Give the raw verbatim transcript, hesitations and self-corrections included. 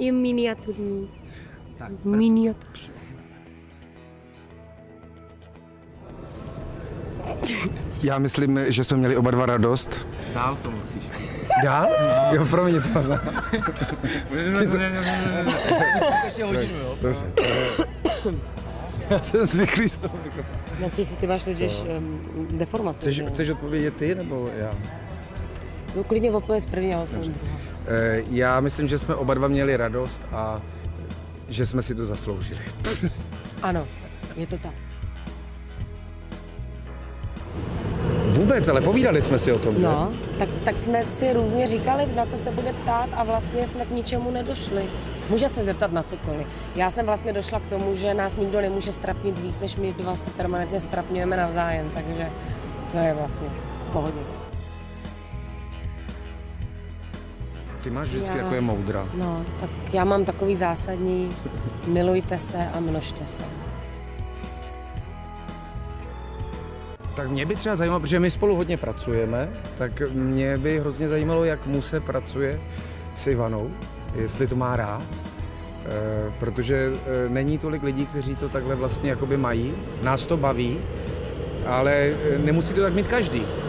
Je miniaturní. Tak, miniaturní. Já myslím, že jsme měli oba dva radost. Dál to musíš. Dál? No. Jo, promiň, to znám. Ještě hodinu, jo? Dobře. Já jsem zvyklý z toho mikrofonu. No ty, ty máš totiž um, deformace. Chceš, chceš odpovědět ty, nebo já? No klidně odpověď první, ale odpověď. Já myslím, že jsme oba dva měli radost a že jsme si to zasloužili. Ano, je to tak. Vůbec, ale povídali jsme si o tom, no, tak, tak jsme si různě říkali, na co se bude ptát a vlastně jsme k ničemu nedošli. Může se zeptat na cokoliv. Já jsem vlastně došla k tomu, že nás nikdo nemůže strapnit víc, než my dva se permanentně strapňujeme navzájem, takže to je vlastně v pohodě. Ty máš vždycky takové moudra. No, tak já mám takový zásadní, milujte se a množte se. Tak mě by třeba zajímalo, protože my spolu hodně pracujeme, tak mě by hrozně zajímalo, jak mu se pracuje s Ivanou, jestli to má rád, e, protože e, není tolik lidí, kteří to takhle vlastně jakoby mají, nás to baví, ale nemusí to tak mít každý.